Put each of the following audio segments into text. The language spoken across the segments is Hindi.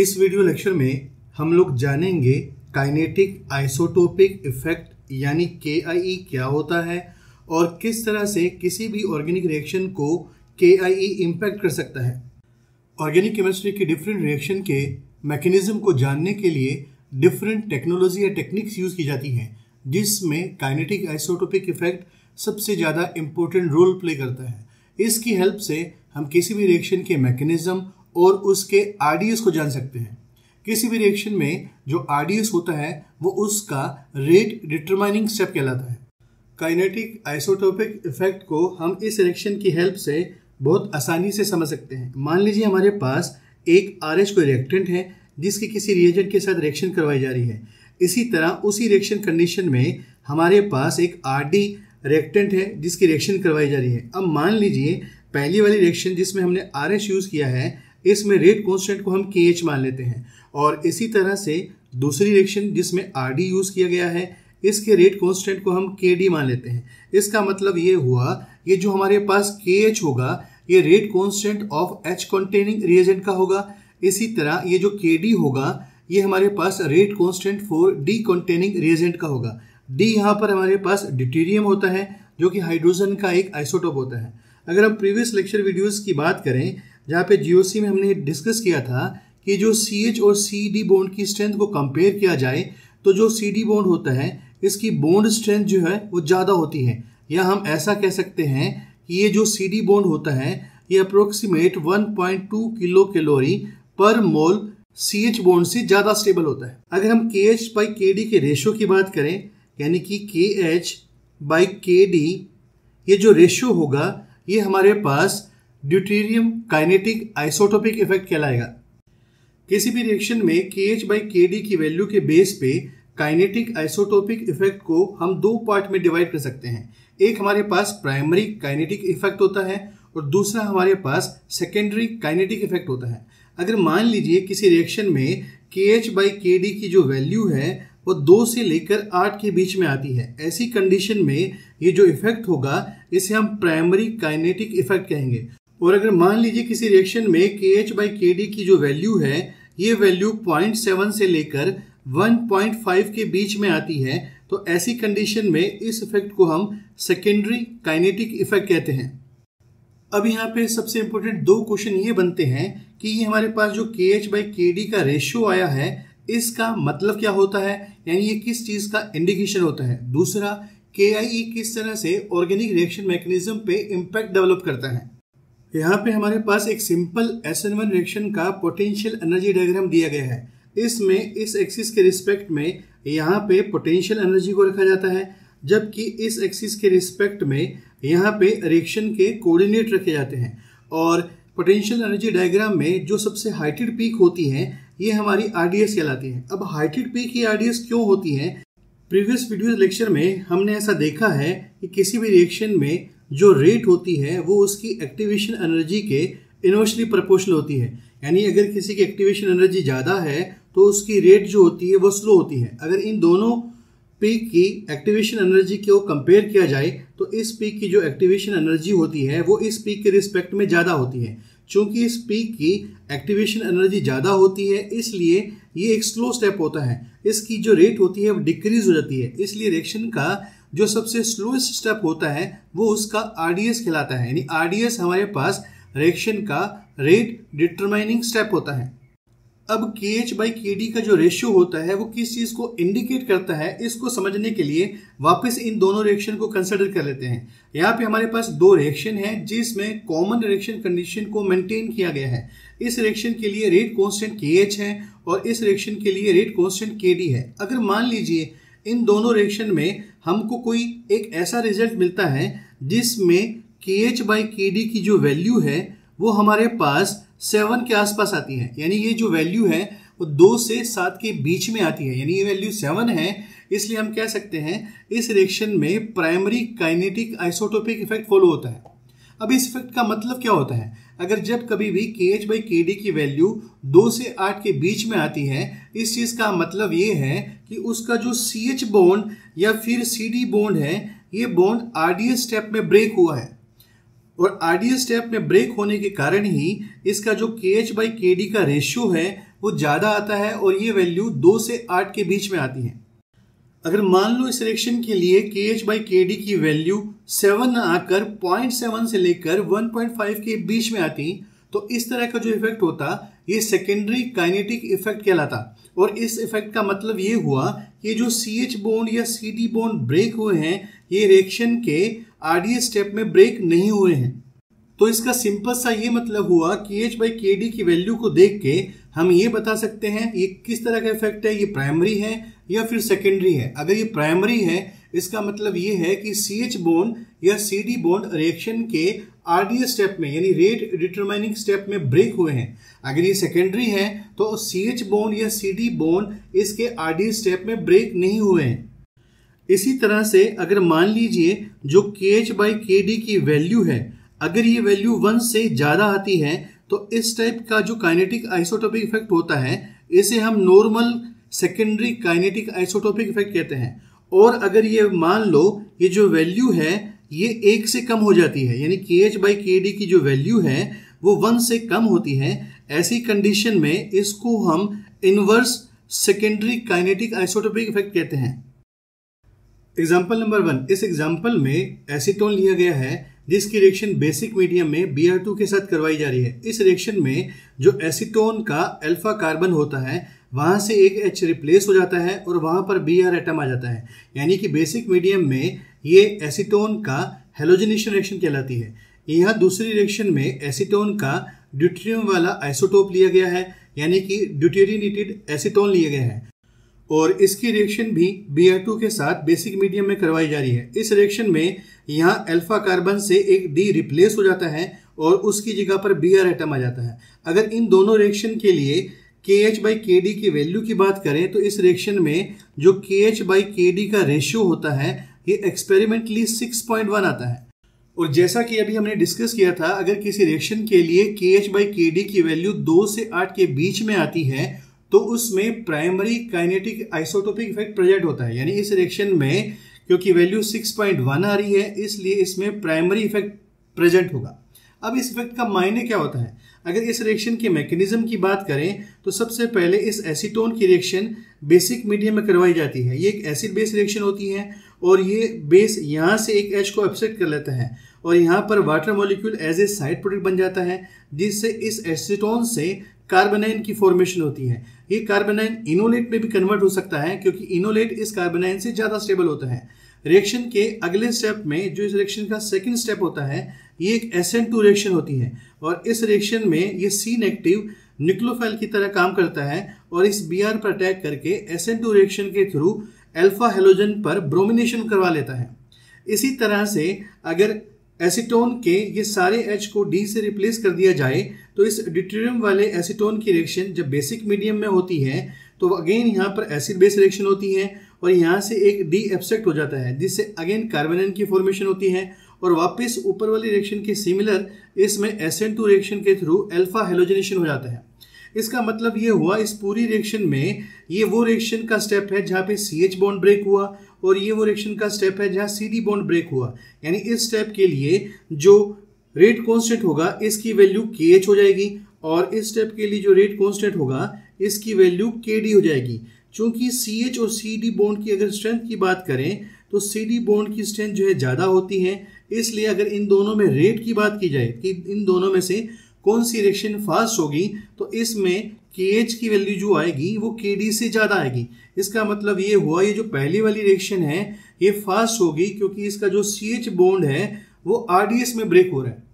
इस वीडियो लेक्चर में हम लोग जानेंगे काइनेटिक आइसोटोपिक इफेक्ट यानी KIE क्या होता है और किस तरह से किसी भी ऑर्गेनिक रिएक्शन को KIE इम्पैक्ट कर सकता है। ऑर्गेनिक केमिस्ट्री के डिफरेंट रिएक्शन के मैकेनिज्म को जानने के लिए डिफरेंट टेक्नोलॉजी या टेक्निक्स यूज़ की जाती हैं, जिसमें काइनेटिक आइसोटोपिक इफेक्ट सबसे ज़्यादा इम्पोर्टेंट रोल प्ले करता है। इसकी हेल्प से हम किसी भी रिएक्शन के मैकेनिज्म और उसके RDS को जान सकते हैं। किसी भी रिएक्शन में जो RDS होता है वो उसका रेट डिटरमाइनिंग स्टेप कहलाता है। काइनेटिक आइसोटोपिक इफेक्ट को हम इस रिएक्शन की हेल्प से बहुत आसानी से समझ सकते हैं। मान लीजिए हमारे पास एक RH कोई रिएक्टेंट है जिसकी किसी रिएजेंट के साथ रिएक्शन करवाई जा रही है। इसी तरह उसी रिएक्शन कंडीशन में हमारे पास एक RD रिएक्टेंट है जिसकी रिएक्शन करवाई जा रही है। अब मान लीजिए पहली वाली रिएक्शन जिसमें हमने RH यूज़ किया है इसमें रेट कॉन्स्टेंट को हम KH मान लेते हैं, और इसी तरह से दूसरी रिएक्शन जिसमें RD यूज़ किया गया है इसके रेट कांस्टेंट को हम KD मान लेते हैं। इसका मतलब ये हुआ ये जो हमारे पास KH होगा ये rate constant of H containing reagent का होगा। इसी तरह ये जो KD होगा ये हमारे पास rate constant for D containing reagent का होगा। D यहाँ पर हमारे पास ड्यूटेरियम होता है जो कि हाइड्रोजन का एक आइसोटोप होता है। अगर हम प्रीवियस लेक्चर वीडियोज़ की बात करें जहाँ पे GOC में हमने डिस्कस किया था कि जो CH और CD बॉन्ड की स्ट्रेंथ को कंपेयर किया जाए तो जो CD बॉन्ड होता है इसकी बॉन्ड स्ट्रेंथ जो है वो ज़्यादा होती है, या हम ऐसा कह सकते हैं कि ये जो CD बॉन्ड होता है ये अप्रोक्सीमेट 1.2 किलो कैलोरी पर मोल CH बॉन्ड से ज़्यादा स्टेबल होता है। अगर हम KH/KD के रेशो की बात करें यानी कि KH/KD ये जो रेशो होगा ये हमारे पास ड्यूटेरियम काइनेटिक आइसोटोपिक इफेक्ट कहलाएगा। किसी भी रिएक्शन में KH/KD की वैल्यू के बेस पे काइनेटिक आइसोटोपिक इफेक्ट को हम दो पार्ट में डिवाइड कर सकते हैं। एक हमारे पास प्राइमरी काइनेटिक इफेक्ट होता है और दूसरा हमारे पास सेकेंडरी काइनेटिक इफेक्ट होता है। अगर मान लीजिए किसी रिएक्शन में KH/KD की जो वैल्यू है वो 2 से लेकर 8 के बीच में आती है, ऐसी कंडीशन में ये जो इफेक्ट होगा इसे हम प्राइमरी काइनेटिक इफेक्ट कहेंगे। और अगर मान लीजिए किसी रिएक्शन में KH/KD की जो वैल्यू है ये वैल्यू 0.7 से लेकर 1.5 के बीच में आती है तो ऐसी कंडीशन में इस इफेक्ट को हम सेकेंडरी काइनेटिक इफेक्ट कहते हैं। अब यहाँ पे सबसे इम्पोर्टेंट दो क्वेश्चन ये बनते हैं कि ये हमारे पास जो KH/KD का रेशियो आया है इसका मतलब क्या होता है, यानी ये किस चीज़ का इंडिकेशन होता है। दूसरा, KIE किस तरह से ऑर्गेनिक रिएक्शन मैकेनिज्म पे इम्पैक्ट डेवलप करता है। यहाँ पे हमारे पास एक सिंपल SN1 रिएक्शन का पोटेंशियल एनर्जी डायग्राम दिया गया है। इसमें इस एक्सिस के रिस्पेक्ट में यहाँ पे पोटेंशियल एनर्जी को रखा जाता है, जबकि इस एक्सिस के रिस्पेक्ट में यहाँ पे रिएक्शन के कोऑर्डिनेट रखे जाते हैं। और पोटेंशियल एनर्जी डायग्राम में जो सबसे हाइटेड पीक होती है ये हमारी RDS कहलाती है। अब हाइटेड पीक की RDS क्यों होती है? प्रीवियस वीडियो लेक्चर में हमने ऐसा देखा है कि किसी भी रिएक्शन में जो रेट होती है वो उसकी एक्टिवेशन एनर्जी के इनवर्सली प्रोपोर्शनल होती है, यानी अगर किसी की एक्टिवेशन एनर्जी ज़्यादा है तो उसकी रेट जो होती है वो स्लो होती है। अगर इन दोनों पीक की एक्टिवेशन एनर्जी को कंपेयर किया जाए तो इस पीक की जो एक्टिवेशन एनर्जी होती है वो इस पीक के रिस्पेक्ट में ज़्यादा होती है। चूँकि इस पीक की एक्टिवेशन एनर्जी ज़्यादा होती है इसलिए ये एक स्लो स्टेप होता है, इसकी जो रेट होती है वो डिक्रीज हो जाती है। इसलिए रिएक्शन का जो सबसे स्लोएस्ट स्टेप होता है वो उसका RDS कहलाता है, यानी RDS हमारे पास रिएक्शन का रेट डिटरमाइनिंग स्टेप होता है। अब KH/KD का जो रेशियो होता है वो किस चीज़ को इंडिकेट करता है, इसको समझने के लिए वापस इन दोनों रिएक्शन को कंसिडर कर लेते हैं। यहाँ पे हमारे पास दो रिएक्शन हैं जिसमें कॉमन रिएक्शन कंडीशन को मेंटेन किया गया है। इस रिएक्शन के लिए रेट कांस्टेंट KH है और इस रिएक्शन के लिए रेट कांस्टेंट KD है। अगर मान लीजिए इन दोनों रिएक्शन में हमको कोई एक ऐसा रिजल्ट मिलता है जिसमें KH/KD की जो वैल्यू है वो हमारे पास 7 के आसपास आती है, यानी ये जो वैल्यू है वो 2 से 7 के बीच में आती है, यानी ये वैल्यू 7 है। इसलिए हम कह सकते हैं इस रिएक्शन में primary kinetic isotopic effect follow होता है। अब इस इफेक्ट का मतलब क्या होता है? अगर जब कभी भी KH/KD की वैल्यू 2 से 8 के बीच में आती है इस चीज़ का मतलब ये है कि उसका जो CH बॉन्ड या फिर CD बॉन्ड है ये बॉन्ड RDS स्टेप में ब्रेक हुआ है, और RDS स्टेप में ब्रेक होने के कारण ही इसका जो KH/KD का रेशियो है वो ज़्यादा आता है और ये वैल्यू 2 से 8 के बीच में आती है। अगर मान लो इस रिएक्शन के लिए KH/KD की वैल्यू 7 आकर 0.7 से लेकर 1.5 के बीच में आती तो इस तरह का जो इफेक्ट होता ये सेकेंडरी काइनेटिक इफेक्ट कहलाता। और इस इफेक्ट का मतलब ये हुआ कि जो CH बॉन्ड या CD बॉन्ड ब्रेक हुए हैं ये रिएक्शन के RDS स्टेप में ब्रेक नहीं हुए हैं। तो इसका सिंपल सा ये मतलब हुआ KH/KD की वैल्यू को देख के हम ये बता सकते हैं ये किस तरह का इफेक्ट है, ये प्राइमरी है या फिर सेकेंडरी है। अगर ये प्राइमरी है इसका मतलब ये है कि CH बॉन्ड या CD बॉन्ड रिएक्शन के RDS स्टेप में यानी रेट डिटरमाइनिंग स्टेप में ब्रेक हुए हैं। अगर ये सेकेंडरी है तो CH बॉन्ड या CD बॉन्ड इसके RDS स्टेप में ब्रेक नहीं हुए हैं। इसी तरह से अगर मान लीजिए जो KH/KD की वैल्यू है अगर ये वैल्यू 1 से ज़्यादा आती है तो इस टाइप का जो काइनेटिक आइसोटोपिक इफेक्ट होता है इसे हम normal secondary kinetic isotopic effect कहते हैं। और अगर ये मान लो ये जो वैल्यू है ये 1 से कम हो जाती है यानी KH/KD की जो वैल्यू है वो 1 से कम होती है, ऐसी कंडीशन में इसको हम inverse secondary kinetic isotopic effect कहते हैं। एग्जाम्पल नंबर 1, इस एग्जाम्पल में एसीटोन लिया गया है जिसकी रिएक्शन बेसिक मीडियम में Br2 के साथ करवाई जा रही है। इस रिएक्शन में जो एसीटोन का अल्फा कार्बन होता है वहाँ से एक H रिप्लेस हो जाता है और वहाँ पर Br एटम आ जाता है यानी कि बेसिक मीडियम में ये एसीटोन का हेलोजनेशन रिएक्शन कहलाती है। यहाँ दूसरी रिएक्शन में एसीटोन का ड्यूटेरियम वाला आइसोटोप लिया गया है यानी कि ड्यूटेरिनेटेड एसीटोन लिया गया है और इसकी रिएक्शन भी Br2 के साथ बेसिक मीडियम में करवाई जा रही है। इस रिएक्शन में यहाँ अल्फा कार्बन से एक D रिप्लेस हो जाता है और उसकी जगह पर Br एटम आ जाता है। अगर इन दोनों रिएक्शन के लिए KH/KD की वैल्यू की बात करें तो इस रिएक्शन में जो KH/KD का रेशियो होता है ये एक्सपेरिमेंटली 6.1 आता है। और जैसा कि अभी हमने डिस्कस किया था अगर किसी रिएक्शन के लिए KH/KD की वैल्यू 2 से 8 के बीच में आती है तो उसमें primary kinetic isotopic effect present होता है यानी इस रिएक्शन में क्योंकि वैल्यू 6.1 आ रही है इसलिए इसमें प्राइमरी इफेक्ट प्रेजेंट होगा। अब इस इफेक्ट का मायने क्या होता है? अगर इस रिएक्शन के मैकेनिज्म की बात करें तो सबसे पहले इस एसीटोन की रिएक्शन बेसिक मीडियम में करवाई जाती है। ये एक एसिड बेस रिएक्शन होती है और ये बेस यहाँ से एक H को अपसेट कर लेता है और यहाँ पर water molecule as a side product बन जाता है जिससे इस एसीटोन से कार्बेनाइन की फॉर्मेशन होती है। ये कार्बेनाइन इनोलेट में भी कन्वर्ट हो सकता है क्योंकि इनोलेट इस कार्बेनाइन से ज़्यादा स्टेबल होता है। रिएक्शन के अगले स्टेप में जो इस रिएक्शन का सेकंड स्टेप होता है ये एक SN2 रिएक्शन होती है और इस रिएक्शन में ये C- न्यूक्लियोफाइल की तरह काम करता है और इस Br पर अटैक करके SN2 रिएक्शन के थ्रू अल्फा हेलोजन पर ब्रोमिनेशन करवा लेता है। इसी तरह से अगर एसीटोन के ये सारे H को D से रिप्लेस कर दिया जाए तो इस ड्यूटेरियम वाले एसीटोन की रिएक्शन जब बेसिक मीडियम में होती है तो अगेन यहाँ पर एसिड बेस रिएक्शन होती है और यहाँ से एक D एब्सेक्ट हो जाता है जिससे अगेन कार्बेनाइन की फॉर्मेशन होती है और वापस ऊपर वाली रिएक्शन के सिमिलर इसमें SN2 रिएक्शन के थ्रू अल्फा हेलोजनेशन हो जाता है। इसका मतलब ये हुआ इस पूरी रिएक्शन में ये वो रिएक्शन का स्टेप है जहाँ पे CH बॉन्ड ब्रेक हुआ और ये वो रिएक्शन का स्टेप है जहाँ CD बॉन्ड ब्रेक हुआ यानी इस स्टेप के लिए जो रेट कॉन्स्टेंट होगा इसकी वैल्यू KH हो जाएगी और इस स्टेप के लिए जो रेट कॉन्स्टेंट होगा इसकी वैल्यू KD हो जाएगी। चूँकि CH और CD बॉन्ड की अगर स्ट्रेंथ की बात करें तो CD बॉन्ड की स्ट्रेंथ जो है ज़्यादा होती है इसलिए अगर इन दोनों में रेट की बात की जाए कि इन दोनों में से कौन सी रिएक्शन फास्ट होगी तो इसमें KH की वैल्यू जो आएगी वो KD से ज़्यादा आएगी। इसका मतलब ये हुआ ये जो पहली वाली रिएक्शन है ये फास्ट होगी क्योंकि इसका जो CH बॉन्ड है वो RDS में ब्रेक हो रहा है।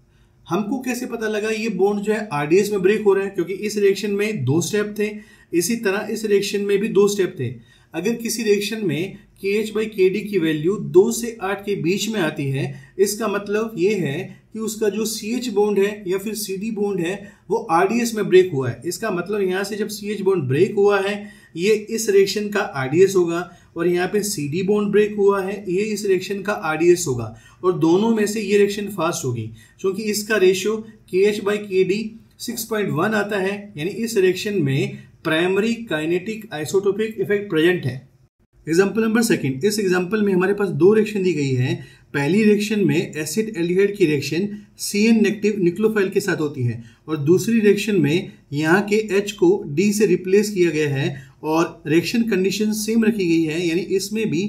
हमको कैसे पता लगा ये बॉन्ड जो है RDS में ब्रेक हो रहा है? क्योंकि इस रिएक्शन में 2 स्टेप थे, इसी तरह इस रिएक्शन में भी 2 स्टेप थे। अगर किसी रिएक्शन में KH/KD की वैल्यू 2 से 8 के बीच में आती है इसका मतलब ये है कि उसका जो CH बॉन्ड है या फिर CD बॉन्ड है वो RDS में ब्रेक हुआ है। इसका मतलब यहाँ से जब CH बॉन्ड ब्रेक हुआ है ये इस रिएक्शन का RDS होगा और यहाँ पे CD बॉन्ड ब्रेक हुआ है ये इस रिएक्शन का RDS होगा और दोनों में से ये रिएक्शन फास्ट होगी क्योंकि इसका रेशियो KH/KD 6.1 आता है यानी इस रिएक्शन में primary kinetic isotopic effect present है। एग्जाम्पल नंबर 2, इस एग्जाम्पल में हमारे पास 2 रिएक्शन दी गई है। पहली रिएक्शन में एसिड एल्डिहाइड की रिएक्शन Cn नेगेटिव न्यूक्लियोफाइल के साथ होती है और दूसरी रिएक्शन में यहाँ के H को D से रिप्लेस किया गया है और रिएक्शन कंडीशन सेम रखी गई है, यानी इसमें भी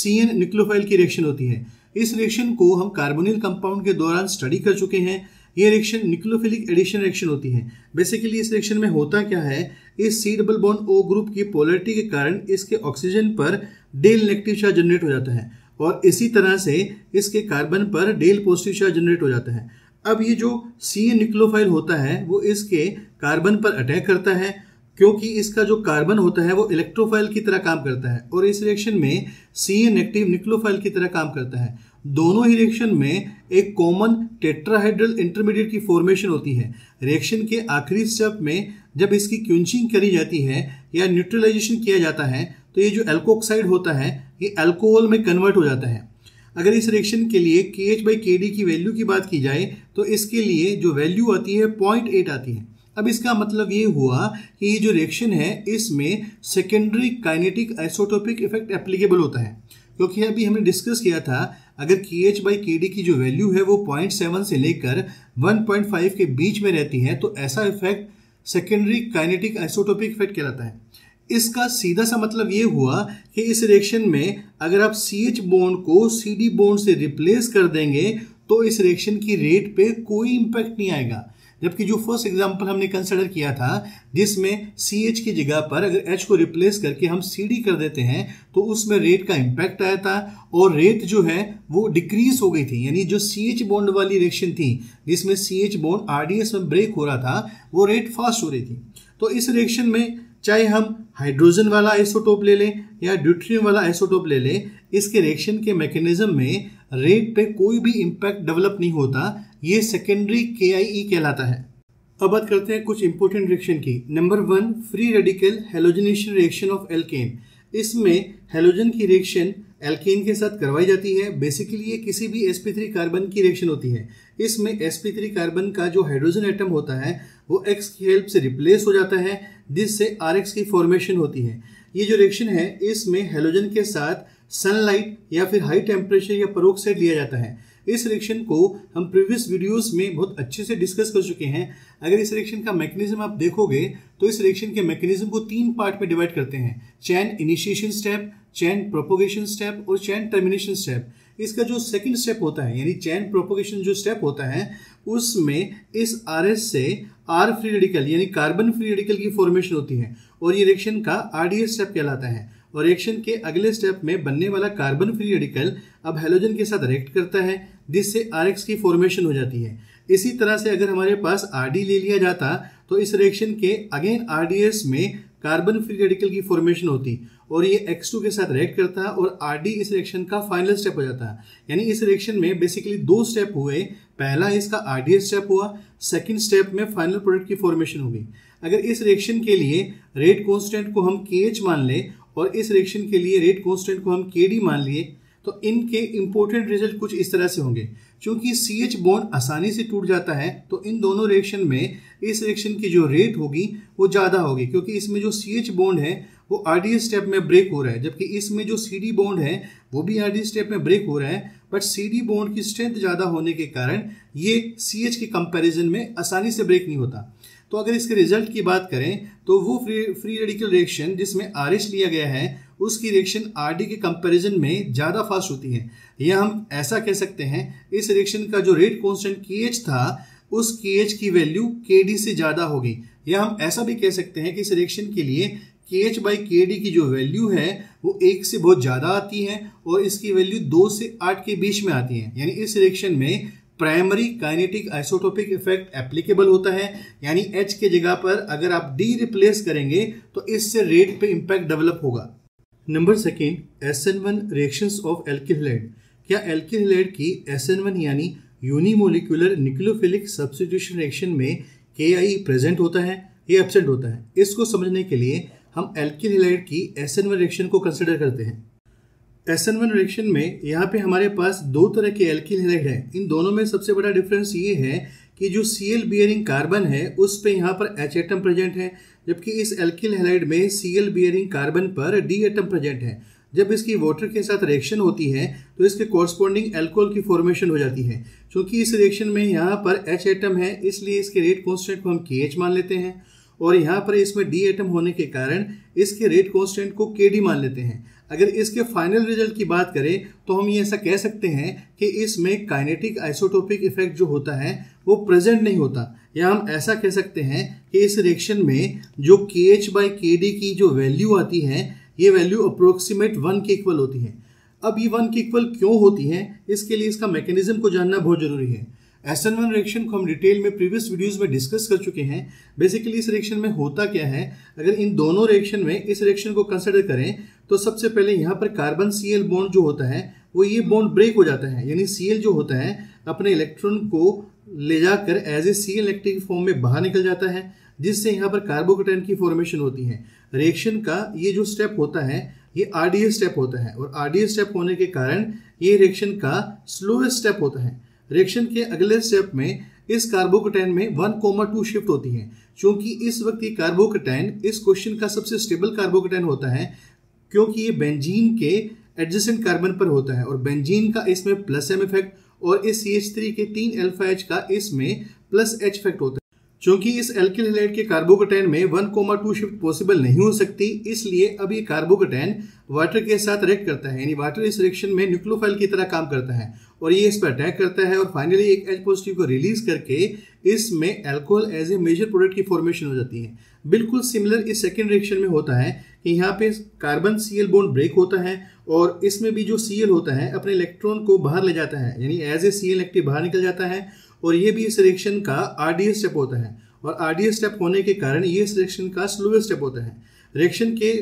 Cn न्यूक्लियोफाइल की रिएक्शन होती है। इस रिएक्शन को हम कार्बोनिल कंपाउंड के दौरान स्टडी कर चुके हैं। ये रिएक्शन न्यूक्लियोफिलिक एडिशन रिएक्शन होती है। बेसिकली इस रिएक्शन में होता क्या है, इस C double bond O group की पोलरिटी के कारण इसके ऑक्सीजन पर डेल नेगेटिव चार्ज जनरेट हो जाता है और इसी तरह से इसके कार्बन पर डेल पॉजिटिव चार्ज जनरेट हो जाता है। अब ये जो Cn न्यूक्लियोफाइल होता है वो इसके कार्बन पर अटैक करता है, क्योंकि इसका जो कार्बन होता है वो इलेक्ट्रोफाइल की तरह काम करता है और इस रिएक्शन में Cn नेगेटिव न्यूक्लियोफाइल की तरह काम करता है। दोनों ही रिएक्शन में एक कॉमन टेट्राहाइड्रल इंटरमीडिएट की फॉर्मेशन होती है। रिएक्शन के आखिरी स्टेप में जब इसकी क्विंचिंग करी जाती है या न्यूट्रलाइजेशन किया जाता है तो ये जो एल्कोक्साइड होता है ये अल्कोहल में कन्वर्ट हो जाता है। अगर इस रिएक्शन के लिए KH/KD की वैल्यू की बात की जाए तो इसके लिए जो वैल्यू आती है 0.8 आती है। अब इसका मतलब ये हुआ कि ये जो रिएक्शन है इसमें secondary kinetic isotopic effect applicable होता है, क्योंकि अभी हमने डिस्कस किया था अगर KH/KD की जो वैल्यू है वो 0.7 से लेकर 1.5 के बीच में रहती है तो ऐसा effect secondary kinetic isotopic effect कहलाता है। इसका सीधा सा मतलब ये हुआ कि इस रिएक्शन में अगर आप CH बॉन्ड को CD बॉन्ड से रिप्लेस कर देंगे तो इस रिएक्शन की रेट पे कोई इम्पैक्ट नहीं आएगा, जबकि जो फर्स्ट एग्जांपल हमने कंसिडर किया था जिसमें CH की जगह पर अगर H को रिप्लेस करके हम CD कर देते हैं तो उसमें रेट का इम्पैक्ट आया था और रेट जो है वो डिक्रीज हो गई थी, यानी जो CH बॉन्ड वाली रिएक्शन थी जिसमें CH बॉन्ड RDS में ब्रेक हो रहा था वो रेट फास्ट हो रही थी। तो इस रिएक्शन में चाहे हम हाइड्रोजन वाला आइसोटोप ले लें या ड्यूट्रियम वाला आइसोटोप ले लें, इसके रिएक्शन के मैकेनिज्म में रेट पे कोई भी इम्पैक्ट डेवलप नहीं होता। ये सेकेंडरी KIE कहलाता है। अब बात करते हैं कुछ इंपॉर्टेंट रिएक्शन की। Number 1 free radical halogenation reaction of alkane. इसमें हेलोजन की रिएक्शन एल्केन के साथ करवाई जाती है। बेसिकली ये किसी भी sp3 कार्बन की रिएक्शन होती है। इसमें sp3 कार्बन का जो हाइड्रोजन एटम होता है वो X की हेल्प से रिप्लेस हो जाता है जिससे RX की फॉर्मेशन होती है। ये जो रिएक्शन है इसमें हेलोजन के साथ सनलाइट या फिर हाई टेम्परेचर या पेरोक्साइड लिया जाता है। इस रिएक्शन को हम प्रीवियस वीडियोस में बहुत अच्छे से डिस्कस कर चुके हैं। अगर इस रिएक्शन का मैकेनिज्म आप देखोगे तो इस रिएक्शन के मैकेनिज्म को 3 पार्ट में डिवाइड करते हैं, chain initiation step, chain propagation step और चैन टर्मिनेशन स्टेप। इसका जो सेकंड स्टेप होता है यानी चैन प्रोपोगेशन जो स्टेप होता है उसमें इस RS से R फ्री रेडिकल यानी कार्बन फ्री रेडिकल की फॉर्मेशन होती है और ये रिएक्शन का RDS स्टेप कहलाता है। और रिएक्शन के अगले स्टेप में बनने वाला कार्बन फ्री रेडिकल अब हेलोजन के साथ रिएक्ट करता है जिससे RX की फॉर्मेशन हो जाती है। इसी तरह से अगर हमारे पास RD ले लिया जाता तो इस रिएक्शन के अगेन RDS में कार्बन फ्री रेडिकल की फॉर्मेशन होती और ये X2 के साथ रिएक्ट करता और RD इस रिएक्शन का फाइनल स्टेप हो जाता। यानी इस रिएक्शन में बेसिकली 2 स्टेप हुए, पहला इसका RDS स्टेप हुआ, सेकंड स्टेप में फाइनल प्रोडक्ट की फॉर्मेशन हो गई। अगर इस रिएक्शन के लिए रेट कॉन्स्टेंट को हम KH मान लें और इस रिएक्शन के लिए रेट कॉन्स्टेंट को हम KD मान लिए तो इनके इम्पोर्टेंट रिजल्ट कुछ इस तरह से होंगे। क्योंकि CH बॉन्ड आसानी से टूट जाता है तो इन दोनों रिएक्शन में इस रिएक्शन की जो रेट होगी वो ज़्यादा होगी, क्योंकि इसमें जो CH बॉन्ड है वो RDS स्टेप में ब्रेक हो रहा है, जबकि इसमें जो CD बॉन्ड है वो भी RDS स्टेप में ब्रेक हो रहा है, बट CD बॉन्ड की स्ट्रेंथ ज़्यादा होने के कारण ये CH के कंपेरिजन में आसानी से ब्रेक नहीं होता। तो अगर इसके रिजल्ट की बात करें तो वो फ्री रेडिकल रिएक्शन जिसमें RH लिया गया है उसकी रिएक्शन RD के कंपैरिजन में ज़्यादा फास्ट होती है, या हम ऐसा कह सकते हैं इस रिएक्शन का जो रेट कांस्टेंट KH था उस KH की वैल्यू KD से ज़्यादा होगी, या हम ऐसा भी कह सकते हैं कि इस रिएक्शन के लिए KH/KD की जो वैल्यू है वो 1 से बहुत ज़्यादा आती है और इसकी वैल्यू 2 से 8 के बीच में आती है। यानी इस रिएक्शन में primary kinetic isotopic effect applicable होता है, यानी H के जगह पर अगर आप D रिप्लेस करेंगे तो इससे रेट पे इम्पैक्ट डेवलप होगा। Number 2 SN1 reactions of alkyl halide. क्या एल्किलहाइड की SN1 यानी यूनिमोलिकुलर न्यूक्लियोफिलिक सब्स्टिट्यूशन रिएक्शन में KIE प्रेजेंट होता है या एब्सेंट होता है? इसको समझने के लिए हम एल्किलहाइड की SN1 रिएक्शन को कंसिडर करते हैं। SN1 रिएक्शन में यहाँ पे हमारे पास 2 तरह के एल्किलहाइड हैं। इन दोनों में सबसे बड़ा डिफरेंस ये है कि जो Cl बियरिंग कार्बन है उस पे यहाँ पर H एटम प्रेजेंट है, जबकि इस एल्किल हैलाइड में Cl बियरिंग कार्बन पर D एटम प्रेजेंट है। जब इसकी वाटर के साथ रिएक्शन होती है तो इसके कॉरस्पॉन्डिंग अल्कोहल की फॉर्मेशन हो जाती है। क्योंकि इस रिएक्शन में यहाँ पर H एटम है इसलिए इसके रेट कांस्टेंट को हम KH मान लेते हैं और यहाँ पर इसमें D एटम होने के कारण इसके रेट कांस्टेंट को KD मान लेते हैं। अगर इसके फाइनल रिजल्ट की बात करें तो हम ये ऐसा कह सकते हैं कि इसमें काइनेटिक आइसोटोपिक इफेक्ट जो होता है वो प्रेजेंट नहीं होता, या हम ऐसा कह सकते हैं कि इस रिएक्शन में जो KH/KD की जो वैल्यू आती है ये वैल्यू अप्रोक्सीमेट 1 के इक्वल होती है। अब ये 1 के इक्वल क्यों होती है इसके लिए इसका मैकेनिज्म को जानना बहुत ज़रूरी है। SN1 रिएक्शन को हम डिटेल में प्रीवियस वीडियोस में डिस्कस कर चुके हैं। बेसिकली इस रिएक्शन में होता क्या है, अगर इन दोनों रिएक्शन में इस रिएक्शन को कंसिडर करें तो सबसे पहले यहाँ पर कार्बन Cl बॉन्ड जो होता है वो ये बॉन्ड ब्रेक हो जाता है, यानी Cl जो होता है अपने इलेक्ट्रॉन को ले जाकर as a Cl active form में बाहर निकल जाता है, जिससे यहाँ पर कार्बोकेटायन की फॉर्मेशन होती है। रिएक्शन का ये जो स्टेप होता है ये RDA स्टेप होता है और RDA स्टेप होने के कारण ये रिएक्शन का स्लोएस्ट स्टेप होता है। रिएक्शन के अगले स्टेप में इस कार्बोकेटायन में 1,2 शिफ्ट होती है। क्योंकि इस वक्त ये कार्बोकेटायन इस क्वेश्चन का सबसे स्टेबल कार्बोकेटायन होता है क्योंकि ये बेंजीन के एडजेसेंट कार्बन पर होता है और बेंजीन का इसमें +M इफेक्ट और इस CH3 के 3 अल्फा H का इसमें +H इफेक्ट होता है। चूँकि इस एल्किल हैलाइड के कार्बोकेटायन में 1,2 शिफ्ट पॉसिबल नहीं हो सकती, इसलिए अब ये कार्बोकेटायन वाटर के साथ रिएक्ट करता है, यानी वाटर इस रिएक्शन में न्यूक्लियोफाइल की तरह काम करता है और ये इस पर अटैक करता है और फाइनली एक H पॉजिटिव को रिलीज करके इसमें alcohol as a major product की फॉर्मेशन हो जाती है। बिल्कुल सिमिलर इस सेकेंड रिएक्शन में होता है कि यहाँ पे कार्बन Cl बॉन्ड ब्रेक होता है और इसमें भी जो Cl होता है अपने इलेक्ट्रॉन को बाहर ले जाता है, यानी एज ए Cl एक्टिव बाहर निकल जाता है और ये भी इस रिएक्शन का RDA स्टेप होता है और RDA स्टेप होने के कारण ये इस रिएक्शन का स्लोएस्ट स्टेप होता है। रिएक्शन के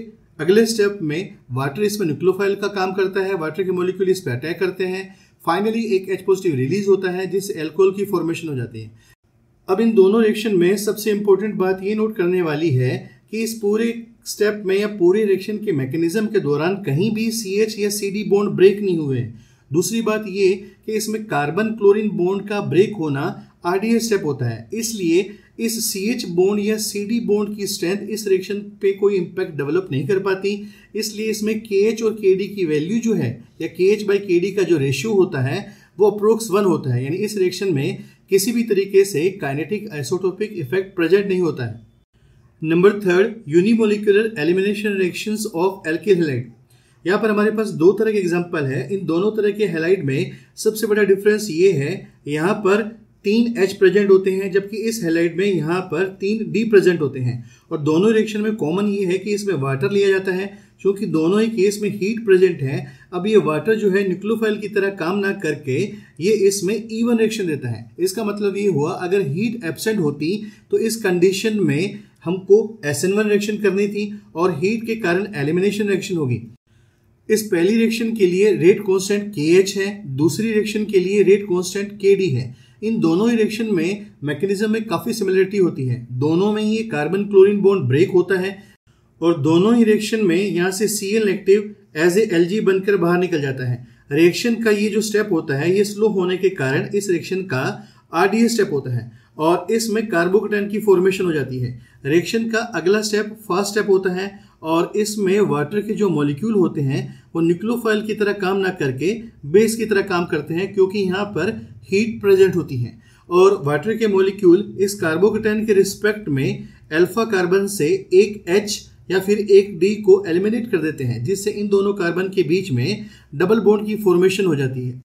अगले स्टेप में वाटर इसमें न्यूक्लियोफाइल का काम करता है, वाटर के मॉलिक्यूल इस पर अटैक करते हैं, फाइनली एक H पॉजिटिव रिलीज होता है जिससे एल्कोहल की फॉर्मेशन हो जाती है। अब इन दोनों रिएक्शन में सबसे इम्पोर्टेंट बात ये नोट करने वाली है कि इस पूरे स्टेप में या पूरे रिएक्शन के मैकेनिज्म के दौरान कहीं भी CH या CD बॉन्ड ब्रेक नहीं हुए। दूसरी बात ये कि इसमें कार्बन क्लोरीन बॉन्ड का ब्रेक होना RDA स्टेप होता है, इसलिए इस CH बॉन्ड या CD बॉन्ड की स्ट्रेंथ इस रिएक्शन पे कोई इम्पैक्ट डेवलप नहीं कर पाती। इसलिए इसमें KH और KD की वैल्यू जो है या KH/KD का जो रेशियो होता है वो अप्रोक्स 1 होता है, यानी इस रिएक्शन में किसी भी तरीके से काइनेटिक आइसोटोपिक इफेक्ट प्रेजेंट नहीं होता है। Number 3, unimolecular elimination reactions of alkyl halide. यहाँ पर हमारे पास 2 तरह के एग्जाम्पल है। इन दोनों तरह के हैलाइड में सबसे बड़ा डिफरेंस ये है, यहाँ पर 3 H प्रेजेंट होते हैं जबकि इस हैलाइड में यहाँ पर 3 D प्रेजेंट होते हैं और दोनों रिएक्शन में कॉमन ये है कि इसमें वाटर लिया जाता है। क्योंकि दोनों ही केस में हीट प्रेजेंट है, अब ये वाटर जो है न्यूक्लियोफाइल की तरह काम ना करके ये इसमें ईवन रिएक्शन देता है। इसका मतलब ये हुआ अगर हीट एब्सेंट होती तो इस कंडीशन में हमको SN1 रिएक्शन करनी थी और हीट के कारण एलिमिनेशन रिएक्शन होगी। इस पहली रिएक्शन के लिए रेट कांस्टेंट KH है, दूसरी रिएक्शन के लिए रेट कांस्टेंट KD है। इन दोनों ही रिएक्शन में मैकेनिज्म में काफ़ी सिमिलरिटी होती है। दोनों में ही कार्बन क्लोरीन बॉन्ड ब्रेक होता है और दोनों ही रिएक्शन में यहाँ से Cl active as a Lg बनकर बाहर निकल जाता है। रिएक्शन का ये जो स्टेप होता है ये स्लो होने के कारण इस रिएक्शन का RDA स्टेप होता है और इसमें कार्बोकेटायन की फॉर्मेशन हो जाती है। रिएक्शन का अगला स्टेप फर्स्ट स्टेप होता है और इसमें वाटर के जो मॉलिक्यूल होते हैं वो न्यूक्लियोफाइल की तरह काम ना करके बेस की तरह काम करते हैं क्योंकि यहाँ पर हीट प्रेजेंट होती है और वाटर के मॉलिक्यूल इस कार्बोकेटायन के रिस्पेक्ट में अल्फा कार्बन से एक H या फिर एक D को एलिमिनेट कर देते हैं, जिससे इन दोनों कार्बन के बीच में डबल बॉन्ड की फॉर्मेशन हो जाती है।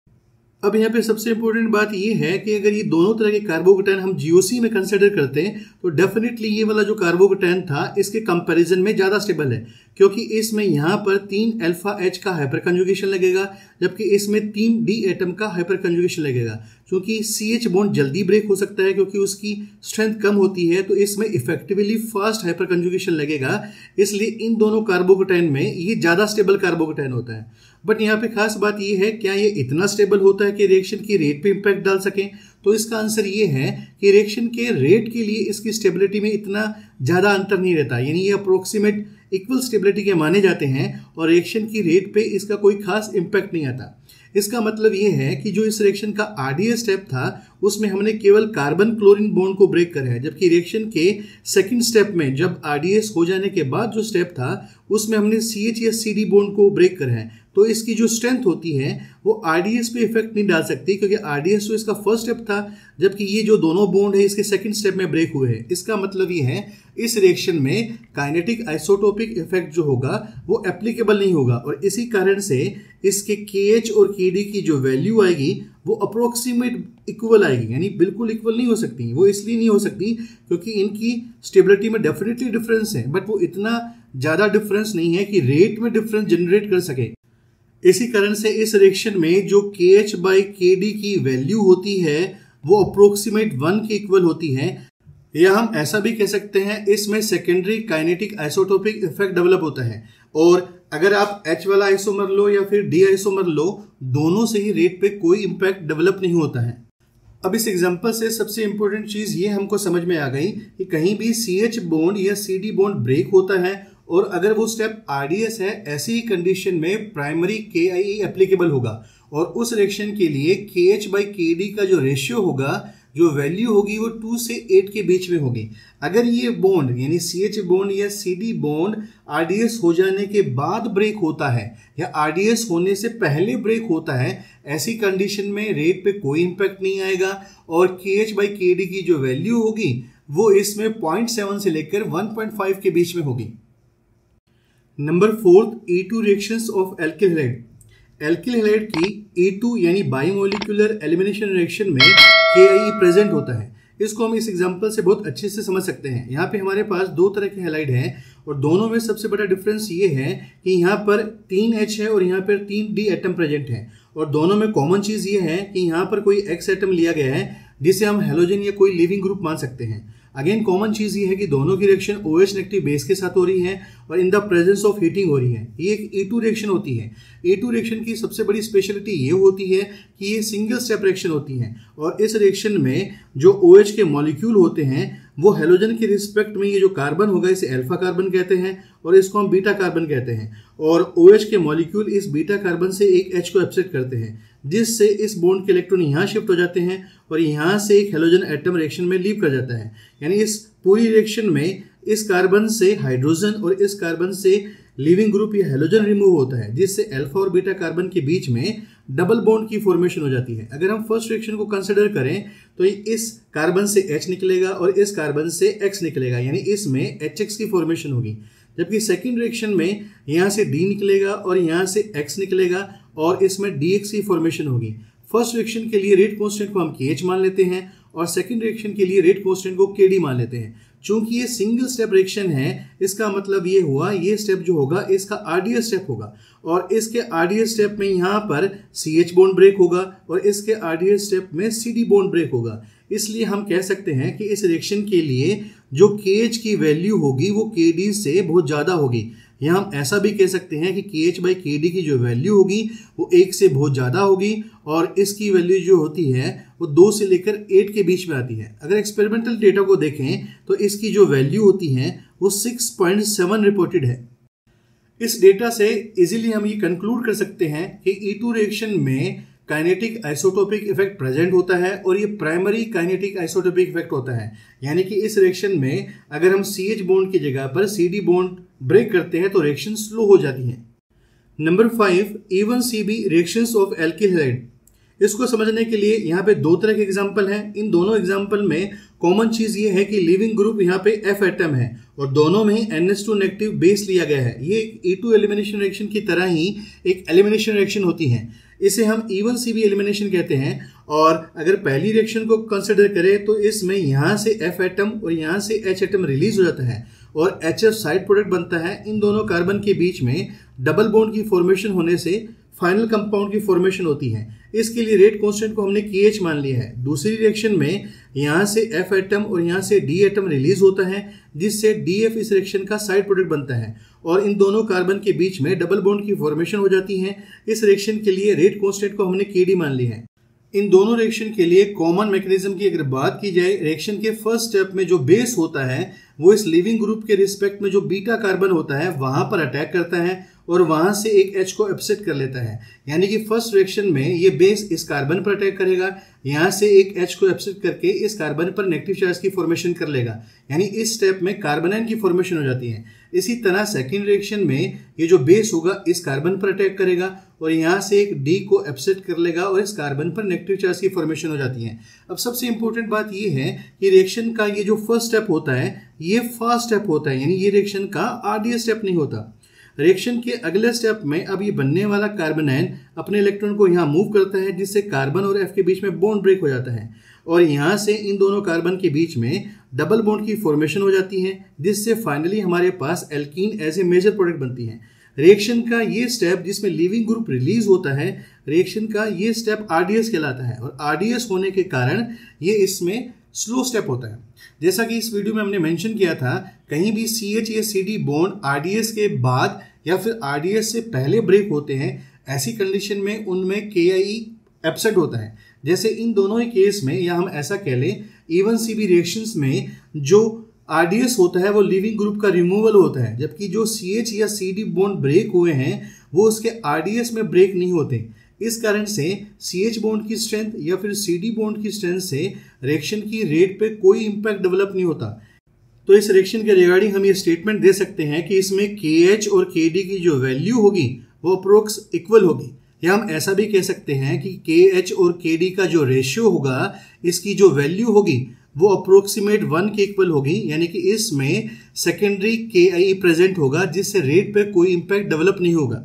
अब यहाँ पे सबसे इम्पोर्टेंट बात ये है कि अगर ये दोनों तरह के कार्बोकेटायन हम GOC में कंसिडर करते हैं तो डेफिनेटली ये वाला जो कार्बोकेटायन था इसके कंपैरिजन में ज़्यादा स्टेबल है क्योंकि इसमें यहाँ पर 3 अल्फा H का हाइपर कंजुगेशन लगेगा जबकि इसमें 3 D एटम का हाइपर कंजुगेशन लगेगा। क्योंकि CH बॉन्ड जल्दी ब्रेक हो सकता है क्योंकि उसकी स्ट्रेंथ कम होती है तो इसमें इफेक्टिवली फास्ट हाइपर कंजुगेशन लगेगा, इसलिए इन दोनों कार्बोकेटायन में ये ज़्यादा स्टेबल कार्बोकेटायन होता है। बट यहाँ पे खास बात ये है, क्या ये इतना स्टेबल होता है कि रिएक्शन की रेट पे इम्पैक्ट डाल सकें? तो इसका आंसर ये है कि रिएक्शन के रेट के लिए इसकी स्टेबिलिटी में इतना ज़्यादा अंतर नहीं रहता, यानी ये अप्रोक्सीमेट इक्वल स्टेबिलिटी के माने जाते हैं और रिएक्शन की रेट पे इसका कोई खास इम्पैक्ट नहीं आता। इसका मतलब ये है कि जो इस रिएक्शन का RDA स्टेप था उसमें हमने केवल कार्बन क्लोरीन बॉन्ड को ब्रेक करा है, जबकि रिएक्शन के सेकंड स्टेप में जब आरडीएस हो जाने के बाद जो स्टेप था उसमें हमने CHESCD बॉन्ड को ब्रेक करा है। तो इसकी जो स्ट्रेंथ होती है वो आरडीएस पे इफेक्ट नहीं डाल सकती, क्योंकि आरडीएस तो इसका फर्स्ट स्टेप था, जबकि ये जो दोनों बॉन्ड है इसके सेकंड स्टेप में ब्रेक हुए हैं। इसका मतलब ये है इस रिएक्शन में काइनेटिक आइसोटोपिक इफेक्ट जो होगा वो एप्लीकेबल नहीं होगा, और इसी कारण से इसके KH और KD की जो वैल्यू आएगी वो अप्रोक्सीमेट इक्वल आएगी, यानी बिल्कुल इक्वल नहीं हो सकती। वो इसलिए नहीं हो सकती क्योंकि इनकी स्टेबिलिटी में डेफिनेटली डिफरेंस है, बट वो इतना ज़्यादा डिफरेंस नहीं है कि रेट में डिफरेंस जनरेट कर सके। इसी कारण से इस रिएक्शन में जो KH/KD की वैल्यू होती है वो अप्रोक्सीमेट 1 के इक्वल होती है, या हम ऐसा भी कह सकते हैं इसमें secondary kinetic isotopic effect develop होता है। और अगर आप H वाला आइसोमर लो या फिर D आइसोमर लो, दोनों से ही रेट पे कोई इम्पैक्ट डेवलप नहीं होता है। अब इस एग्जांपल से सबसे इम्पोर्टेंट चीज़ ये हमको समझ में आ गई कि कहीं भी CH बॉन्ड या CD बॉन्ड ब्रेक होता है और अगर वो स्टेप RDS है, ऐसी ही कंडीशन में प्राइमरी KIE एप्लीकेबल होगा, और उस रिएक्शन के लिए KH/KD का जो रेशियो होगा, जो वैल्यू होगी वो 2 से 8 के बीच में होगी। अगर ये बॉन्ड यानी CH बॉन्ड या CD बॉन्ड RDS हो जाने के बाद ब्रेक होता है या RDS होने से पहले ब्रेक होता है, ऐसी कंडीशन में रेट पे कोई इम्पैक्ट नहीं आएगा, और KH/KD की जो वैल्यू होगी वो इसमें 0.7 से लेकर 1.5 के बीच में होगी। Number 4 E2 reactions of alkyl halide. Alkyl halide की E2 यानी बाईमोलिकुलर एलिमिनेशन रिएक्शन में KIE प्रेजेंट होता है। इसको हम इस एग्जांपल से बहुत अच्छे से समझ सकते हैं। यहाँ पे हमारे पास दो तरह के हैलाइड हैं और दोनों में सबसे बड़ा डिफरेंस ये है कि यहाँ पर 3H है और यहाँ पर 3D एटम प्रेजेंट है, और दोनों में कॉमन चीज़ ये है कि यहाँ पर कोई X एटम लिया गया है जिसे हम हेलोजन या कोई लिविंग ग्रुप मान सकते हैं। अगेन कॉमन चीज़ ये है कि दोनों की रिएक्शन OH नेगेटिव बेस के साथ हो रही है और in the presence of heating हो रही है। ये एक E2 रिएक्शन होती है। E2 रिएक्शन की सबसे बड़ी स्पेशलिटी ये होती है कि ये सिंगल स्टेप रिएक्शन होती है, और इस रिएक्शन में जो OH के मॉलिक्यूल होते हैं वो हेलोजन के रिस्पेक्ट में ये जो कार्बन होगा इसे अल्फा कार्बन कहते हैं और इसको हम बीटा कार्बन कहते हैं, और OH के मॉलिक्यूल इस बीटा कार्बन से एक H को एब्सेट करते हैं, जिससे इस बॉन्ड के इलेक्ट्रॉन यहाँ शिफ्ट हो जाते हैं और यहाँ से एक हेलोजन एटम रिएक्शन में लीव कर जाता है। यानी इस पूरी रिएक्शन में इस कार्बन से हाइड्रोजन और इस कार्बन से लीविंग ग्रुप या हेलोजन रिमूव होता है, जिससे अल्फा और बीटा कार्बन के बीच में डबल बॉन्ड की फॉर्मेशन हो जाती है। अगर हम फर्स्ट रिएक्शन को कंसिडर करें तो इस कार्बन से H निकलेगा और इस कार्बन से X निकलेगा, यानी इसमें HX की फॉर्मेशन होगी, जबकि सेकेंड रिएक्शन में यहाँ से D निकलेगा और यहाँ से X निकलेगा और इसमें DX की फॉर्मेशन होगी। फर्स्ट रिएक्शन के लिए रेट कॉन्स्टेंट को हम KH मान लेते हैं और सेकेंड रिएक्शन के लिए रेट कॉन्स्टेंट को KD मान लेते हैं। चूंकि ये सिंगल स्टेप रिएक्शन है, इसका मतलब ये हुआ ये स्टेप जो होगा इसका RDS स्टेप होगा, और इसके RDS स्टेप में यहाँ पर CH बॉन्ड ब्रेक होगा और इसके RDS स्टेप में CD बॉन्ड ब्रेक होगा। इसलिए हम कह सकते हैं कि इस रिएक्शन के लिए जो KH की वैल्यू होगी वो KD से बहुत ज़्यादा होगी, या हम ऐसा भी कह सकते हैं कि KH/KD की जो वैल्यू होगी वो 1 से बहुत ज़्यादा होगी और इसकी वैल्यू जो होती है वो 2 से लेकर 8 के बीच में आती है। अगर एक्सपेरिमेंटल डेटा को देखें तो इसकी जो वैल्यू होती है वो 6.7 रिपोर्टेड है। इस डेटा से इजीली हम ये कंक्लूड कर सकते हैं कि E2 रिएक्शन में काइनेटिक आइसोटोपिक इफेक्ट प्रेजेंट होता है और ये प्राइमरी काइनेटिक आइसोटोपिक इफेक्ट होता है, यानी कि इस रिएक्शन में अगर हम CH बॉन्ड की जगह पर CD बॉन्ड ब्रेक करते हैं तो रिएक्शन स्लो हो जाती है। Number 5 E1CB reactions of alkyl halide. इसको समझने के लिए यहाँ पे दो तरह के एग्जाम्पल हैं। इन दोनों एग्जाम्पल में कॉमन चीज़ ये है कि लीविंग ग्रुप यहाँ पे F एटम है और दोनों में ही NH2 नेगेटिव बेस लिया गया है। ये एक E2 एलिमिनेशन रिएक्शन की तरह ही एक एलिमिनेशन रिएक्शन होती है। इसे हम E1CB एलिमिनेशन कहते हैं, और अगर पहली रिएक्शन को कंसिडर करें तो इसमें यहाँ से F एटम और यहाँ से H एटम रिलीज हो जाता है और HF साइड प्रोडक्ट बनता है। इन दोनों कार्बन के बीच में डबल बॉन्ड की फॉर्मेशन होने से फाइनल कंपाउंड की फॉर्मेशन होती है। इसके लिए रेट कांस्टेंट को हमने KH मान लिया है। दूसरी रिएक्शन में यहाँ से F एटम और यहाँ से D एटम रिलीज होता है, जिससे DF इस रिएक्शन का साइड प्रोडक्ट बनता है और इन दोनों कार्बन के बीच में डबल बॉन्ड की फॉर्मेशन हो जाती है। इस रिएक्शन के लिए रेट कांस्टेंट को हमने KD मान लिया है। इन दोनों रिएक्शन के लिए कॉमन मैकेनिज्म की अगर बात की जाए, रिएक्शन के फर्स्ट स्टेप में जो बेस होता है वो इस लीविंग ग्रुप के रिस्पेक्ट में जो बीटा कार्बन होता है वहाँ पर अटैक करता है और वहाँ से एक H को अपसेट कर लेता है, यानी कि फर्स्ट रिएक्शन में ये बेस इस कार्बन पर अटैक करेगा, यहाँ से एक H को अपसेट करके इस कार्बन पर नेगेटिव चार्ज की फॉर्मेशन कर लेगा, यानी इस स्टेप में कार्बन आयन की फॉर्मेशन हो जाती है। इसी तरह सेकेंड रिएक्शन में ये जो बेस होगा इस कार्बन पर अटैक करेगा और यहाँ से एक D को अपसेट कर लेगा और इस कार्बन पर नेगेटिव चार्ज की फॉर्मेशन हो जाती है। अब सबसे इंपॉर्टेंट बात ये है कि रिएक्शन का ये जो फर्स्ट स्टेप होता है ये फास्ट स्टेप होता है, यानी ये रिएक्शन का आरडीएस स्टेप नहीं होता। रिएक्शन के अगले स्टेप में अब ये बनने वाला कार्बन आयन अपने इलेक्ट्रॉन को यहाँ मूव करता है, जिससे कार्बन और F के बीच में बॉन्ड ब्रेक हो जाता है और यहाँ से इन दोनों कार्बन के बीच में डबल बॉन्ड की फॉर्मेशन हो जाती है, जिससे फाइनली हमारे पास alkene as a major product बनती है। रिएक्शन का ये स्टेप जिसमें लीविंग ग्रुप रिलीज होता है, रिएक्शन का ये स्टेप आरडीएस कहलाता है और आरडीएस होने के कारण ये इसमें स्लो स्टेप होता है। जैसा कि इस वीडियो में हमने मेंशन किया था, कहीं भी CH या CD बॉन्ड आरडीएस के बाद या फिर आरडीएस से पहले ब्रेक होते हैं, ऐसी कंडीशन में उनमें KI एब्सेंट होता है। जैसे इन दोनों ही केस में, या हम ऐसा कह लें E1CB रिएक्शंस में जो आरडीएस होता है वो लीविंग ग्रुप का रिमूवल होता है, जबकि जो CH या CD बॉन्ड ब्रेक हुए हैं वो उसके आरडीएस में ब्रेक नहीं होते। इस कारण से CH बॉन्ड की स्ट्रेंथ या फिर CD बॉन्ड की स्ट्रेंथ से रिएक्शन की रेट पे कोई इम्पैक्ट डेवलप नहीं होता। तो इस रिएक्शन के रिगार्डिंग हम ये स्टेटमेंट दे सकते हैं कि इसमें KH और KD की जो वैल्यू होगी वो अप्रोक्स इक्वल होगी, या हम ऐसा भी कह सकते हैं कि KH और KD का जो रेशियो होगा इसकी जो वैल्यू होगी वो अप्रोक्सीमेट 1 के इक्वल होगी, यानी कि इसमें सेकेंडरी KI प्रेजेंट होगा, जिससे रेट पर कोई इम्पैक्ट डेवलप नहीं होगा।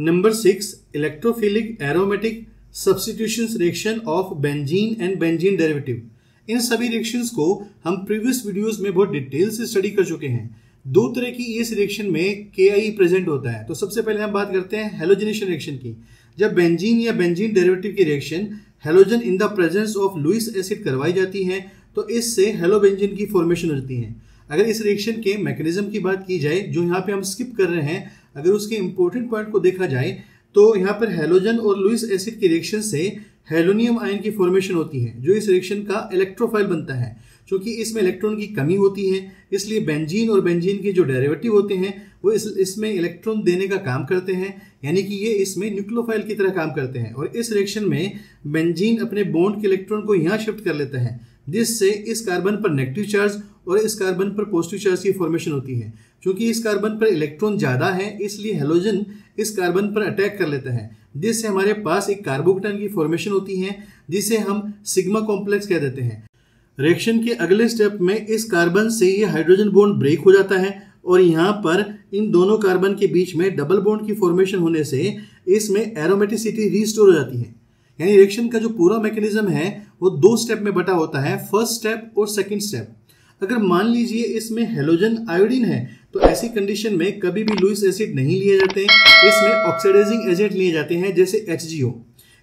Number 6, electrophilic aromatic substitution reaction of benzene and benzene derivative. इन सभी रिएक्शंस को हम प्रीवियस वीडियोस में बहुत डिटेल से स्टडी कर चुके हैं। दो तरह की इस रिएक्शन में KI प्रेजेंट होता है। तो सबसे पहले हम बात करते हैं हेलोजनेशन रिएक्शन की। जब बेंजीन या बेंजीन डेरिवेटिव की reaction halogen in the presence of Lewis acid करवाई जाती है तो इससे हेलोबेंजीन की फॉर्मेशन होती है। अगर इस रिएक्शन के मैकेनिज्म की बात की जाए, जो यहाँ पे हम स्किप कर रहे हैं, अगर उसके इम्पोर्टेंट पॉइंट को देखा जाए तो यहाँ पर हेलोजन और लुईस एसिड की रिएक्शन से हेलोनियम आयन की फॉर्मेशन होती है, जो इस रिएक्शन का इलेक्ट्रोफाइल बनता है। क्योंकि इसमें इलेक्ट्रॉन की कमी होती है, इसलिए बेंजीन और बेंजीन के जो डेरिवेटिव होते हैं वो इसमें इलेक्ट्रॉन देने का काम करते हैं, यानी कि ये इसमें न्यूक्लियोफाइल की तरह काम करते हैं। और इस रिएक्शन में बेंजीन अपने बॉन्ड के इलेक्ट्रॉन को यहाँ शिफ्ट कर लेता है, जिससे इस कार्बन पर नेगेटिव चार्ज और इस कार्बन पर पॉजिटिव चार्ज की फॉर्मेशन होती है। क्योंकि इस कार्बन पर इलेक्ट्रॉन ज़्यादा है, इसलिए हेलोजन इस कार्बन पर अटैक कर लेता है, जिससे हमारे पास एक कार्बोकेटाइन की फॉर्मेशन होती है, जिसे हम सिग्मा कॉम्प्लेक्स कह देते हैं। रिएक्शन के अगले स्टेप में इस कार्बन से ये हाइड्रोजन बॉन्ड ब्रेक हो जाता है और यहाँ पर इन दोनों कार्बन के बीच में डबल बॉन्ड की फॉर्मेशन होने से इसमें एरोमेटिसिटी रिस्टोर हो जाती है। यानी रिएक्शन का जो पूरा मैकेनिज्म है वो दो स्टेप में बटा होता है, फर्स्ट स्टेप और सेकेंड स्टेप। अगर मान लीजिए इसमें हेलोजन आयोडीन है तो ऐसी कंडीशन में कभी भी लुईस एसिड नहीं लिए जाते, इसमें ऑक्सीडाइजिंग एजेंट लिए जाते हैं जैसे HgO।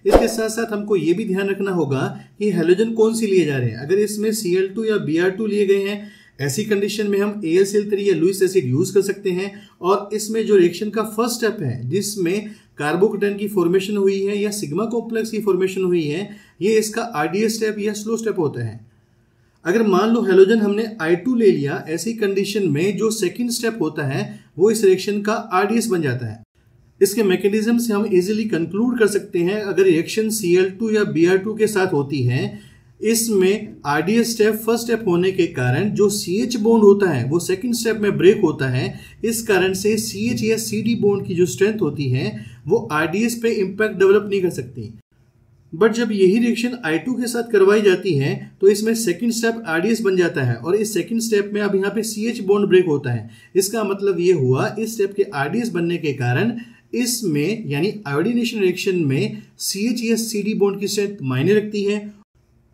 इसके साथ साथ हमको ये भी ध्यान रखना होगा कि हेलोजन कौन से लिए जा रहे हैं। अगर इसमें Cl2 या Br2 लिए गए हैं, ऐसी कंडीशन में हम AlCl3 या लुईस एसिड यूज़ कर सकते हैं। और इसमें जो रिएक्शन का फर्स्ट स्टेप है जिसमें कार्बोकेटाइन की फॉर्मेशन हुई है या सिग्मा कॉम्प्लेक्स की फॉर्मेशन हुई है, ये इसका आरडीएस स्टेप या स्लो स्टेप होता है। अगर मान लो हेलोजन हमने I2 ले लिया, ऐसी कंडीशन में जो सेकंड स्टेप होता है वो इस रिएक्शन का आरडीएस बन जाता है। इसके मैकेनिज्म से हम इजीली कंक्लूड कर सकते हैं, अगर रिएक्शन Cl2 या Br2 के साथ होती है, इसमें आरडीएस स्टेप फर्स्ट स्टेप होने के कारण जो CH बॉन्ड होता है वो सेकंड स्टेप में ब्रेक होता है। इस कारण से CH या CD बॉन्ड की जो स्ट्रेंथ होती है वो आरडीएस पे इम्पैक्ट डेवलप नहीं कर सकती। बट जब यही रिएक्शन I2 के साथ करवाई जाती है तो इसमें सेकंड स्टेप आरडीएस बन जाता है और इस सेकंड स्टेप में अब यहाँ पे CH बॉन्ड ब्रेक होता है। इसका मतलब ये हुआ, इस स्टेप के आरडीएस बनने के कारण इसमें यानी आयोडीनेशन रिएक्शन में CH या CD बॉन्ड की स्ट्रेंथ मायने रखती है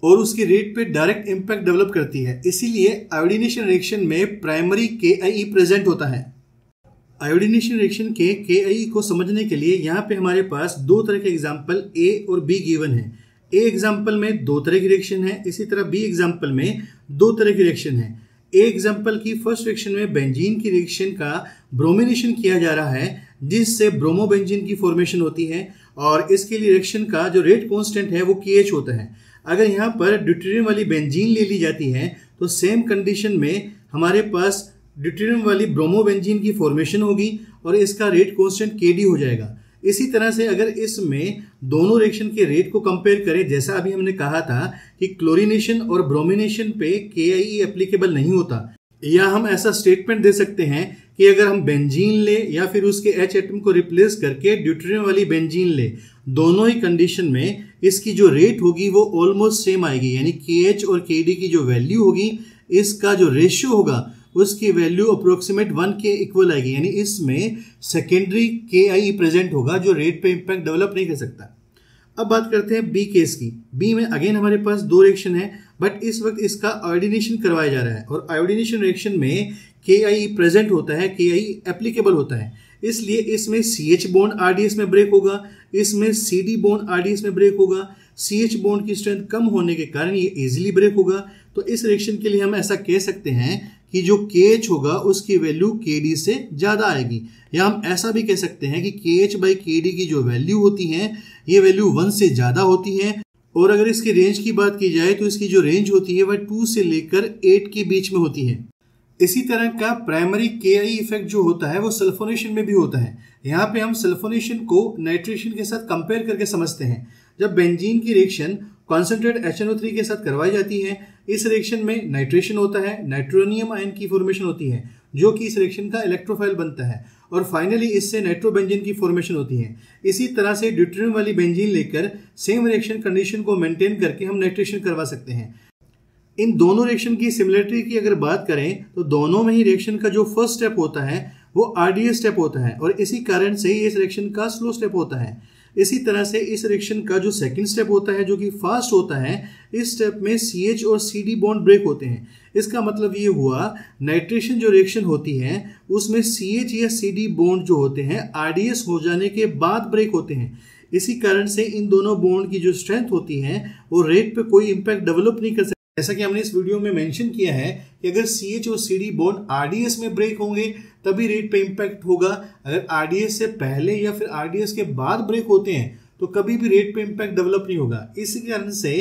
और उसकी रेट पे डायरेक्ट इम्पैक्ट डेवलप करती है। इसीलिए आयोडीनेशन रिएक्शन में प्राइमरी KI प्रेजेंट होता है। आयोडीनेशन रिएक्शन के KI को समझने के लिए यहाँ पे हमारे पास दो तरह के एग्जाम्पल A और B गिवन है। A एग्जाम्पल में दो तरह की रिएक्शन है, इसी तरह B एग्जाम्पल में दो तरह की रिएक्शन है। A एग्जाम्पल की फर्स्ट रिएक्शन में बेंजीन की रिएक्शन का ब्रोमिनेशन किया जा रहा है, जिससे ब्रोमोबेंजीन की फॉर्मेशन होती है और इसके लिए रिएक्शन का जो रेट कॉन्स्टेंट है वो KH होता है। अगर यहाँ पर ड्यूटेरियम वाली बेंजीन ले ली जाती है तो सेम कंडीशन में हमारे पास ड्यूटेरियम वाली ब्रोमोबेंजीन की फॉर्मेशन होगी और इसका रेट कांस्टेंट KD हो जाएगा। इसी तरह से अगर इसमें दोनों रिएक्शन के रेट को कंपेयर करें, जैसा अभी हमने कहा था कि क्लोरीनेशन और ब्रोमिनेशन पे KIE एप्लीकेबल नहीं होता, या हम ऐसा स्टेटमेंट दे सकते हैं कि अगर हम बेंजीन ले या फिर उसके H एटम को रिप्लेस करके ड्यूटेरियम वाली बेंजीन ले, दोनों ही कंडीशन में इसकी जो रेट होगी वो ऑलमोस्ट सेम आएगी, यानी KH और KD की जो वैल्यू होगी, इसका जो रेशियो होगा उसकी वैल्यू अप्रोक्सीमेट 1 के इक्वल आएगी, यानी इसमें सेकेंडरी KIE प्रेजेंट होगा जो रेट पे इम्पैक्ट डेवलप नहीं कर सकता। अब बात करते हैं B केस की। B में अगेन हमारे पास दो रिएक्शन है, बट इस वक्त इसका आयोडीनेशन करवाया जा रहा है और आयोडीनेशन रिएक्शन में KIE प्रेजेंट होता है, KIE एप्लीकेबल होता है, इसलिए इसमें CH बॉन्ड RDS में ब्रेक होगा, इसमें CD बॉन्ड RDS में ब्रेक होगा। CH बॉन्ड की स्ट्रेंथ कम होने के कारण ये इजीली ब्रेक होगा, तो इस रिएक्शन के लिए हम ऐसा कह सकते हैं कि जो KH होगा उसकी वैल्यू KD से ज़्यादा आएगी, या हम ऐसा भी कह सकते हैं कि KH/KD की जो वैल्यू होती है ये वैल्यू 1 से ज़्यादा होती है, और अगर इसकी रेंज की बात की जाए तो इसकी जो रेंज होती है वह 2 से लेकर 8 के बीच में होती है। इसी तरह का प्राइमरी KIE इफेक्ट जो होता है वो सल्फोनेशन में भी होता है। यहाँ पे हम सल्फोनेशन को नाइट्रेशन के साथ कंपेयर करके समझते हैं। जब बेंजीन की रिएक्शन कॉन्सेंट्रेट HNO3 के साथ करवाई जाती है, इस रिएक्शन में नाइट्रेशन होता है, नाइट्रोनियम आयन की फॉर्मेशन होती है जो कि इस रिएक्शन का इलेक्ट्रोफाइल बनता है, और फाइनली इससे नाइट्रोबेंजीन की फॉर्मेशन होती है। इसी तरह से ड्यूटेरियम वाली बेंजीन लेकर सेम रिएक्शन कंडीशन को मेंटेन करके हम नाइट्रेशन करवा सकते हैं। इन दोनों रिएक्शन की सिमिलरिटी की अगर बात करें तो दोनों में ही रिएक्शन का जो फर्स्ट स्टेप होता है वो RDS स्टेप होता है, और इसी कारण से ही इस रिएक्शन का स्लो स्टेप होता है। इसी तरह से इस रिएक्शन का जो सेकंड स्टेप होता है जो कि फास्ट होता है, इस स्टेप में CH और CD बॉन्ड ब्रेक होते हैं। इसका मतलब ये हुआ नाइट्रेशन जो रिएक्शन होती है उसमें CH या CD बॉन्ड जो होते हैं RDS हो जाने के बाद ब्रेक होते हैं, इसी कारण से इन दोनों बॉन्ड की जो स्ट्रेंथ होती है वो रेट पे कोई इम्पैक्ट डेवलप नहीं कर सकती। जैसा कि हमने इस वीडियो में मेंशन किया है कि अगर CH और CD बॉन्ड RDS में ब्रेक होंगे तभी रेट पे इम्पैक्ट होगा, अगर RDS से पहले या फिर RDS के बाद ब्रेक होते हैं तो कभी भी रेट पे इम्पैक्ट डेवलप नहीं होगा। इसी कारण से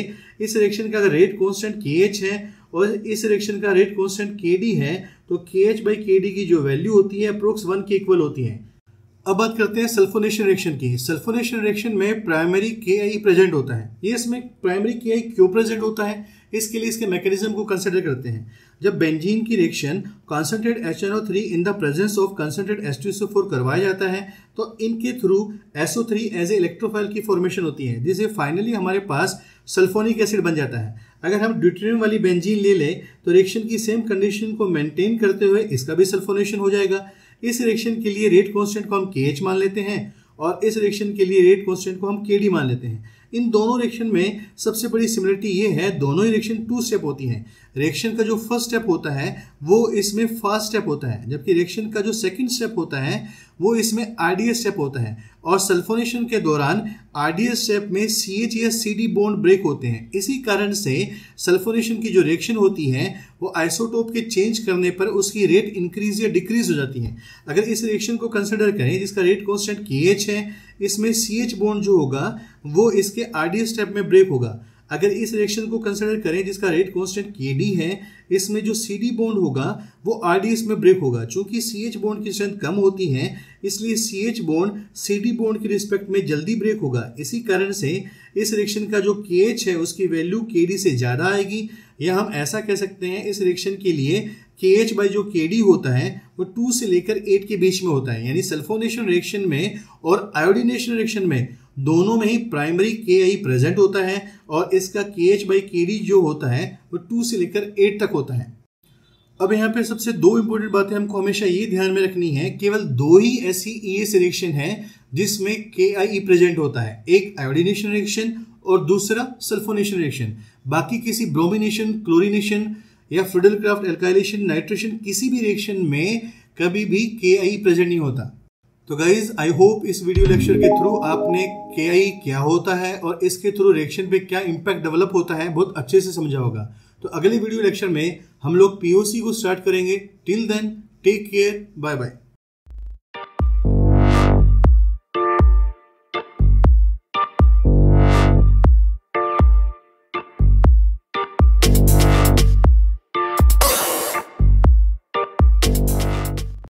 इस रिएक्शन का अगर रेट कांस्टेंट KH है और इस रिएक्शन का रेट कांस्टेंट KD है तो KH/KD की जो वैल्यू होती है अप्रोक्स 1 के इक्वल होती है। अब बात करते हैं सल्फोनेशन रिएक्शन की। सल्फोनेशन रिएक्शन में प्राइमरी KIE प्रेजेंट होता है। ये इसमें प्राइमरी KIE क्यों प्रेजेंट होता है, इसके लिए इसके मैकेनिज्म को कंसिडर करते हैं। जब बेंजीन की reaction concentrate HNO3 in the presence of concentrate H2SO4 करवाया जाता है तो इनके through SO3 as a electrophile की फॉर्मेशन होती है, जिससे फाइनली हमारे पास सल्फोनिक एसिड बन जाता है। अगर हम ड्यूटेरियम वाली बेंजीन ले लें तो रिएक्शन की सेम कंडीशन को मेंटेन करते हुए इसका भी सल्फोनेशन हो जाएगा। इस रिएक्शन के लिए रेट कांस्टेंट को हम KH मान लेते हैं और इस रिएक्शन के लिए रेट कांस्टेंट को हम KD मान लेते हैं। इन दोनों रिएक्शन में सबसे बड़ी सिमिलरिटी ये है, दोनों ही रिएक्शन 2 स्टेप होती हैं। रिएक्शन का जो फर्स्ट स्टेप होता है वो इसमें फास्ट स्टेप होता है, जबकि रिएक्शन का जो सेकंड स्टेप होता है वो इसमें RDS स्टेप होता है, और सल्फोनेशन के दौरान RDS स्टेप में CH या CD बॉन्ड ब्रेक होते हैं। इसी कारण से सल्फोनेशन की जो रिएक्शन होती है वो आइसोटोप के चेंज करने पर उसकी रेट इंक्रीज या डिक्रीज हो जाती है। अगर इस रिएक्शन को कंसिडर करें जिसका रेट कांस्टेंट KH है, इसमें CH बॉन्ड जो होगा वो इसके RDS स्टेप में ब्रेक होगा। अगर इस रिएक्शन को कंसिडर करें जिसका रेट कांस्टेंट KD है, इसमें जो CD बॉन्ड होगा वो RDS में ब्रेक होगा। चूंकि CH बॉन्ड की स्ट्रेंथ कम होती है इसलिए CH बॉन्ड CD बॉन्ड के रिस्पेक्ट में जल्दी ब्रेक होगा। इसी कारण से इस रिएक्शन का जो KH है उसकी वैल्यू KD से ज़्यादा आएगी, या हम ऐसा कह सकते हैं इस रिएक्शन के लिए KH/KD होता है वो 2 से लेकर 8 के बीच में होता है। यानी सल्फोनेशन रिएक्शन में और आयोडीनेशन रिएक्शन में दोनों में ही प्राइमरी KIE प्रेजेंट होता है और इसका KH/KD जो होता है वो 2 से लेकर 8 तक होता है। अब यहाँ पे सबसे दो इंपॉर्टेंट बातें हमको हमेशा ये ध्यान में रखनी है, केवल दो ही ऐसी EAS रिएक्शन है जिसमें KIE प्रेजेंट होता है, एक आयोडीनेशन रिएक्शन और दूसरा सल्फोनेशन रिएक्शन। बाकी किसी ब्रोमिनेशन, क्लोरीनेशन या फ्रिडलक्राफ्ट एल्काइलेशन, नाइट्रेशन किसी भी रिएक्शन में कभी भी KIE प्रेजेंट नहीं होता। तो गाइज आई होप इस वीडियो लेक्चर के थ्रू आपने KIE क्या होता है और इसके थ्रू रिएक्शन पे क्या इम्पैक्ट डेवलप होता है बहुत अच्छे से समझा होगा। तो अगले वीडियो लेक्चर में हम लोग POC को स्टार्ट करेंगे। Till then take care, bye bye.